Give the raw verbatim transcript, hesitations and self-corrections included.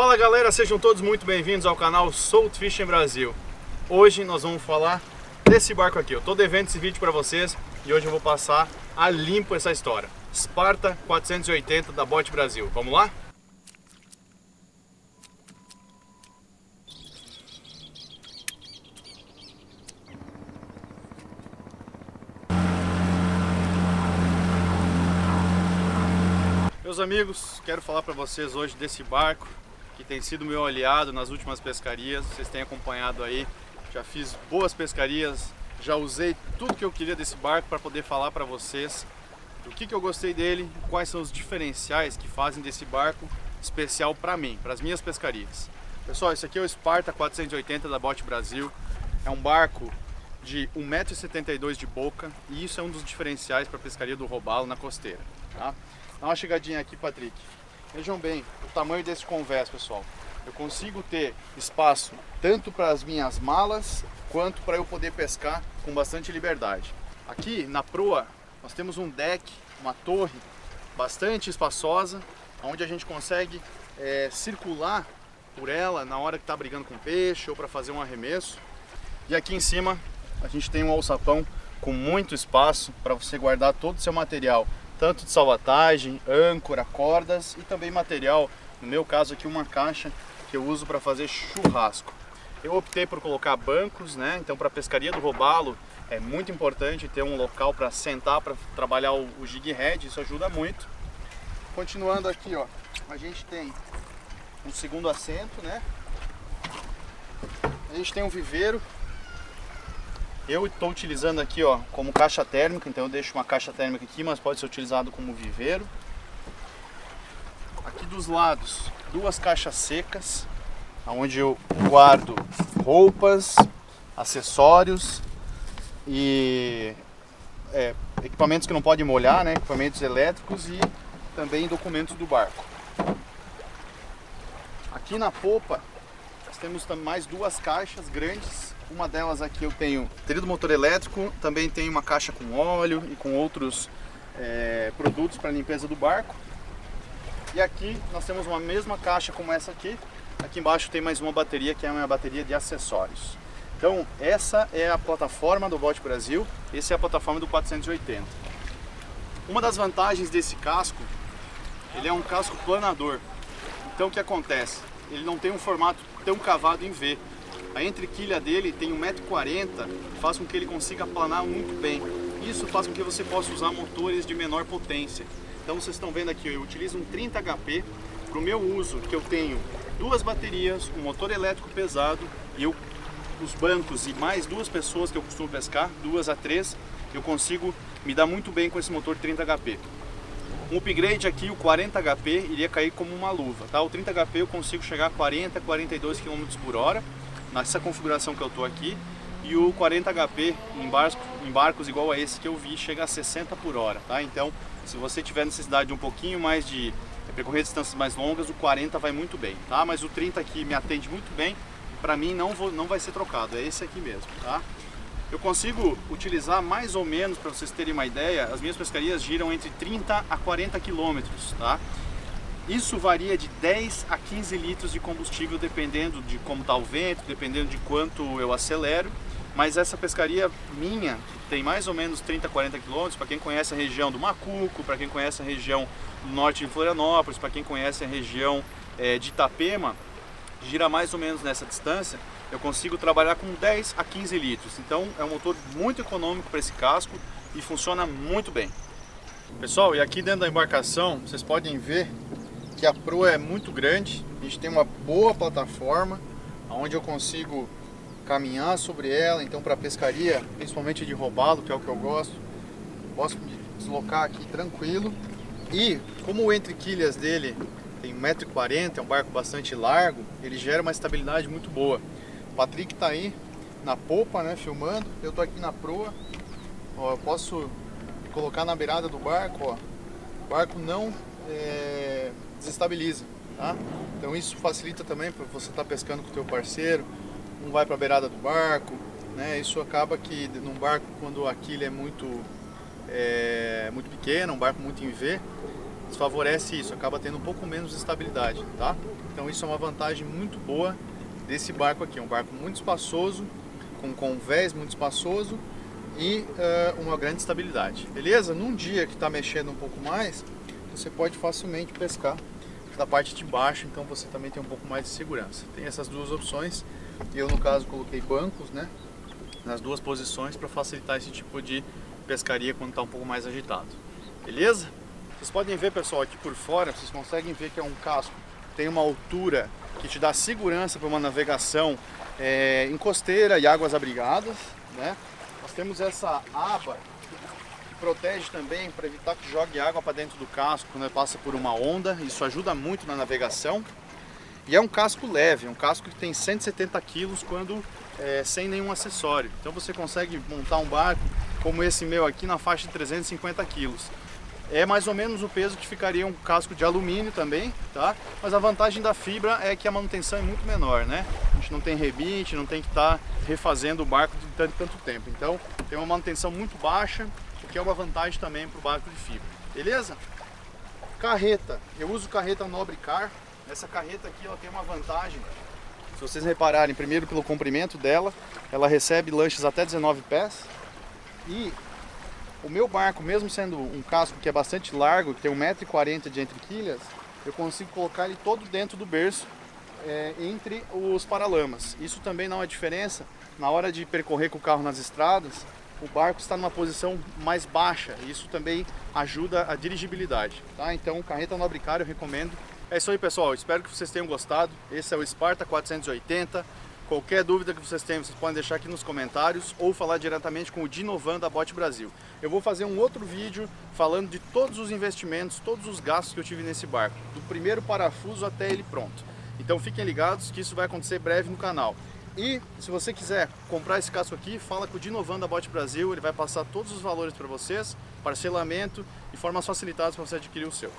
Fala galera, sejam todos muito bem-vindos ao canal South Fishing Brasil. Hoje nós vamos falar desse barco aqui. Eu tô devendo esse vídeo para vocês e hoje eu vou passar a limpo essa história. Sparta quatrocentos e oitenta da Bote Brasil. Vamos lá? Meus amigos, quero falar para vocês hoje desse barco que tem sido meu aliado nas últimas pescarias. Vocês têm acompanhado aí, já fiz boas pescarias, já usei tudo que eu queria desse barco para poder falar para vocês do que, que eu gostei dele, quais são os diferenciais que fazem desse barco especial para mim, para as minhas pescarias. Pessoal, esse aqui é o Sparta quatrocentos e oitenta da Bote Brasil, é um barco de um metro e setenta e dois de boca e isso é um dos diferenciais para a pescaria do robalo na costeira, tá? Dá uma chegadinha aqui, Patrick. Vejam bem o tamanho desse convés, pessoal. Eu consigo ter espaço tanto para as minhas malas, quanto para eu poder pescar com bastante liberdade. Aqui na proa, nós temos um deck, uma torre bastante espaçosa, onde a gente consegue é, circular por ela na hora que está brigando com peixe ou para fazer um arremesso. E aqui em cima, a gente tem um alçapão com muito espaço para você guardar todo o seu material, tanto de salvatagem, âncora, cordas e também material, no meu caso aqui uma caixa que eu uso para fazer churrasco. Eu optei por colocar bancos, né? Então para a pescaria do robalo é muito importante ter um local para sentar, para trabalhar o, o jig head, isso ajuda muito. Continuando aqui, ó, a gente tem um segundo assento, né? A gente tem um viveiro. Eu estou utilizando aqui, ó, como caixa térmica, então eu deixo uma caixa térmica aqui, mas pode ser utilizado como viveiro. Aqui dos lados, duas caixas secas, onde eu guardo roupas, acessórios e é, equipamentos que não podem molhar, né, equipamentos elétricos e também documentos do barco. Aqui na popa, nós temos mais duas caixas grandes. Uma delas aqui eu tenho trilho do motor elétrico, também tenho uma caixa com óleo e com outros é, produtos para limpeza do barco. E aqui nós temos uma mesma caixa como essa aqui. Aqui embaixo tem mais uma bateria, que é a minha bateria de acessórios. Então essa é a plataforma do Bote Brasil, essa é a plataforma do quatrocentos e oitenta. Uma das vantagens desse casco, ele é um casco planador. Então o que acontece? Ele não tem um formato tão cavado em V. A entrequilha dele tem um metro e quarenta, faz com que ele consiga planar muito bem. Isso faz com que você possa usar motores de menor potência. Então vocês estão vendo aqui, eu utilizo um trinta HP para o meu uso, que eu tenho duas baterias, um motor elétrico pesado e eu, os bancos e mais duas pessoas que eu costumo pescar, duas a três, eu consigo me dar muito bem com esse motor trinta HP. Um upgrade aqui, o quarenta HP, iria cair como uma luva, tá? O trinta HP eu consigo chegar a quarenta, quarenta e dois quilômetros por hora. Nessa configuração que eu estou aqui, e o quarenta HP em barcos, em barcos igual a esse que eu vi chega a sessenta por hora, tá? Então se você tiver necessidade de um pouquinho mais de percorrer distâncias mais longas, o quarenta vai muito bem, tá? Mas o trinta aqui me atende muito bem, para mim não, vou, não vai ser trocado, é esse aqui mesmo, tá? Eu consigo utilizar mais ou menos, para vocês terem uma ideia, as minhas pescarias giram entre trinta a quarenta quilômetros, tá? Isso varia de dez a quinze litros de combustível, dependendo de como está o vento, dependendo de quanto eu acelero. Mas essa pescaria minha, que tem mais ou menos trinta, quarenta quilômetros, para quem conhece a região do Macuco, para quem conhece a região do norte de Florianópolis, para quem conhece a região é, de Itapema, gira mais ou menos nessa distância, eu consigo trabalhar com dez a quinze litros. Então é um motor muito econômico para esse casco e funciona muito bem. Pessoal, e aqui dentro da embarcação, vocês podem ver que a proa é muito grande, a gente tem uma boa plataforma onde eu consigo caminhar sobre ela, então para pescaria, principalmente de robalo, que é o que eu gosto, posso me deslocar aqui tranquilo. E como o entrequilhas dele tem um metro e quarenta, é um barco bastante largo, ele gera uma estabilidade muito boa. O Patrick está aí na popa, né, filmando, eu estou aqui na proa, ó, eu posso colocar na beirada do barco, ó. O barco não é... desestabiliza, tá? Então isso facilita também para você estar tá pescando com o teu parceiro, um vai para a beirada do barco, né? Isso acaba que num barco, quando a quilha é muito é, muito pequena, um barco muito em V, desfavorece isso, acaba tendo um pouco menos de estabilidade, tá? Então isso é uma vantagem muito boa desse barco aqui. É um barco muito espaçoso, com convés muito espaçoso e uh, uma grande estabilidade. Beleza? Num dia que está mexendo um pouco mais, você pode facilmente pescar da parte de baixo, então você também tem um pouco mais de segurança. Tem essas duas opções. Eu, no caso, coloquei bancos, né, nas duas posições para facilitar esse tipo de pescaria quando está um pouco mais agitado. Beleza? Vocês podem ver, pessoal, aqui por fora, vocês conseguem ver que é um casco. Tem uma altura que te dá segurança para uma navegação é, em costeira e águas abrigadas, né? Nós temos essa aba que protege também para evitar que jogue água para dentro do casco quando ele passa por uma onda. Isso ajuda muito na navegação. E é um casco leve, é um casco que tem cento e setenta quilos quando é, sem nenhum acessório. Então você consegue montar um barco como esse meu aqui na faixa de trezentos e cinquenta quilos. É mais ou menos o peso que ficaria um casco de alumínio também, tá? Mas a vantagem da fibra é que a manutenção é muito menor, né? A gente não tem rebite, não tem que estar tá refazendo o barco de tanto, tanto tempo. Então tem uma manutenção muito baixa, o que é uma vantagem também para o barco de fibra. Beleza? Carreta. Eu uso carreta Nobrecar. Essa carreta aqui, ela tem uma vantagem, se vocês repararem, primeiro pelo comprimento dela, ela recebe lanches até dezenove pés, e o meu barco, mesmo sendo um casco que é bastante largo, que tem um metro e quarenta de entrequilhas, eu consigo colocar ele todo dentro do berço, é, entre os paralamas. Isso também dá uma diferença na hora de percorrer com o carro nas estradas, o barco está numa posição mais baixa, e isso também ajuda a dirigibilidade, tá? Então, carreta Nobrecar eu recomendo. É isso aí, pessoal, espero que vocês tenham gostado. Esse é o Sparta quatrocentos e oitenta. Qualquer dúvida que vocês tenham, vocês podem deixar aqui nos comentários ou falar diretamente com o Dinovan da Bote Brasil. Eu vou fazer um outro vídeo falando de todos os investimentos, todos os gastos que eu tive nesse barco, do primeiro parafuso até ele pronto. Então fiquem ligados que isso vai acontecer breve no canal. E se você quiser comprar esse casco aqui, fala com o Dinovan da Bote Brasil, ele vai passar todos os valores para vocês, parcelamento e formas facilitadas para você adquirir o seu.